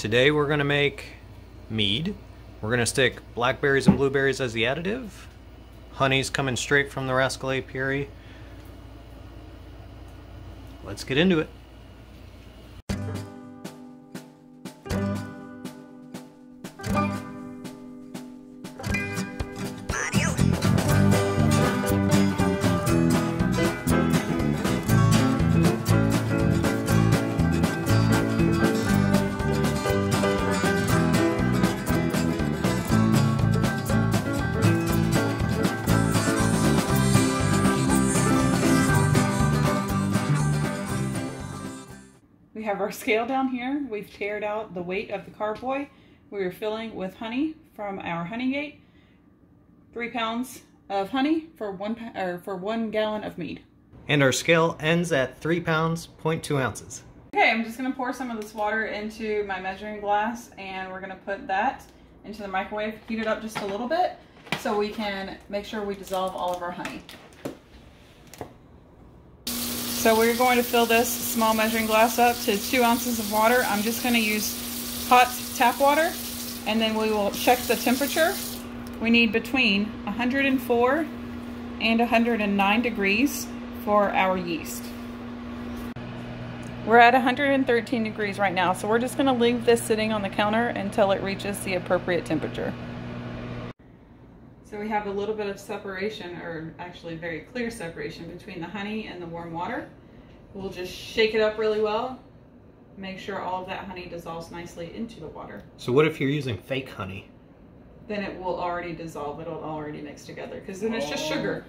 Today we're gonna make mead. We're gonna stick blackberries and blueberries as the additive. Honey's coming straight from the Rascal Apiary. Let's get into it. We have our scale down here. We've paired out the weight of the carboy. We are filling with honey from our honey gate. 3 pounds of honey for 1 gallon of mead. And our scale ends at 3 pounds, 0.2 ounces. Okay, I'm just gonna pour some of this water into my measuring glass, and we're gonna put that into the microwave, heat it up just a little bit so we can make sure we dissolve all of our honey. So we're going to fill this small measuring glass up to 2 ounces of water. I'm just going to use hot tap water, and then we will check the temperature. We need between 104 and 109 degrees for our yeast. We're at 113 degrees right now, so we're just going to leave this sitting on the counter until it reaches the appropriate temperature. So we have a little bit of separation, or actually very clear separation, between the honey and the warm water. We'll just shake it up really well, make sure all of that honey dissolves nicely into the water. So what if you're using fake honey? Then it will already dissolve, it'll already mix together, because then it's just sugar.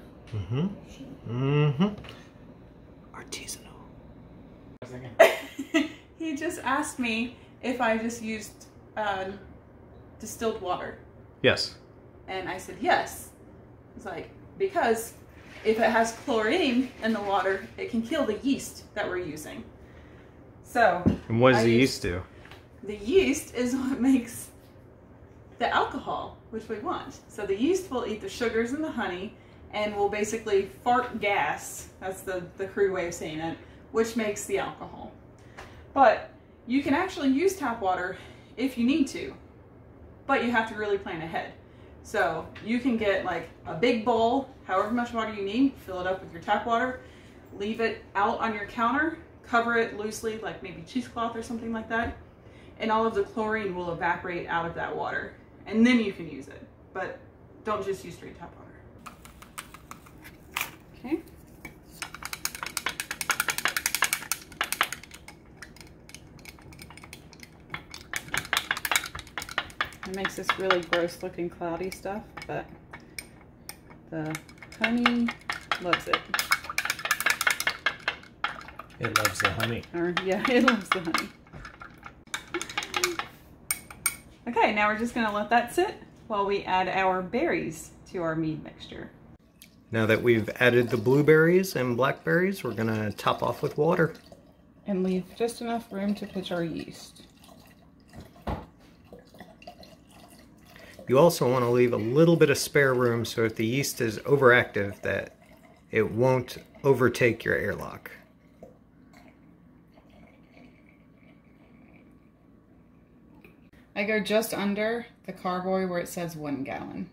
Artisanal. He just asked me if I just used distilled water. Yes. And I said, yes. It's like, because if it has chlorine in the water, it can kill the yeast that we're using. So. And what does the yeast do? The yeast is what makes the alcohol, which we want. So the yeast will eat the sugars and the honey and will basically fart gas. That's the crude way of saying it, which makes the alcohol. But you can actually use tap water if you need to, but you have to really plan ahead. So you can get like a big bowl, however much water you need, fill it up with your tap water, leave it out on your counter, cover it loosely, like maybe cheesecloth or something like that, and all of the chlorine will evaporate out of that water. And then you can use it, but don't just use straight tap water. Okay. It makes this really gross looking cloudy stuff, but the honey loves it. It loves the honey. Or, yeah, it loves the honey. Okay, now we're just going to let that sit while we add our berries to our mead mixture. Now that we've added the blueberries and blackberries, we're going to top off with water. And leave just enough room to pitch our yeast. You also want to leave a little bit of spare room so if the yeast is overactive that it won't overtake your airlock. I go just under the carboy where it says 1 gallon.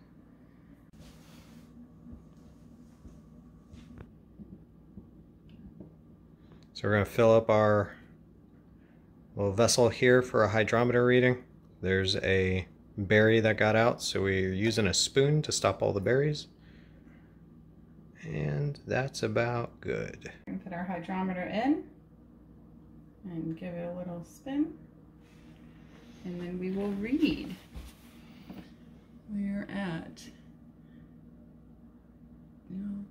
So we're going to fill up our little vessel here for a hydrometer reading. There's a berry that got out, so we're using a spoon to stop all the berries, and that's about good. We're gonna put our hydrometer in and give it a little spin, and then we will read. We're at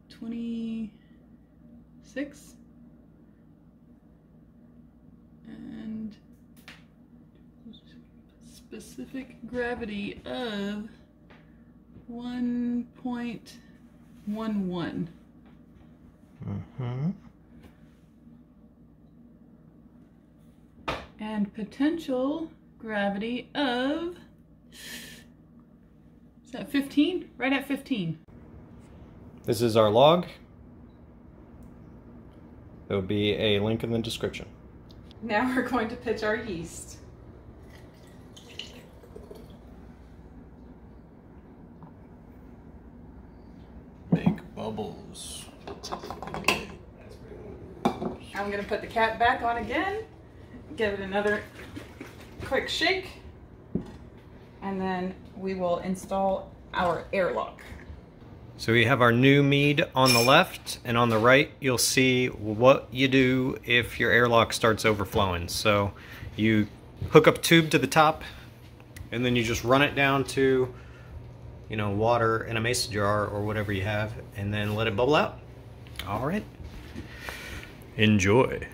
26 and specific gravity of 1.11. And potential gravity of, is that 15? Right at 15. This is our log. There will be a link in the description. Now we're going to pitch our yeast. bubbles. I'm gonna put the cap back on again, give it another quick shake, and then we will install our airlock. So we have our new mead on the left, and on the right you'll see what you do if your airlock starts overflowing. So you hook up a tube to the top, and then you just run it down to, you know, water in a mason jar or whatever you have, and then let it bubble out. All right. Enjoy.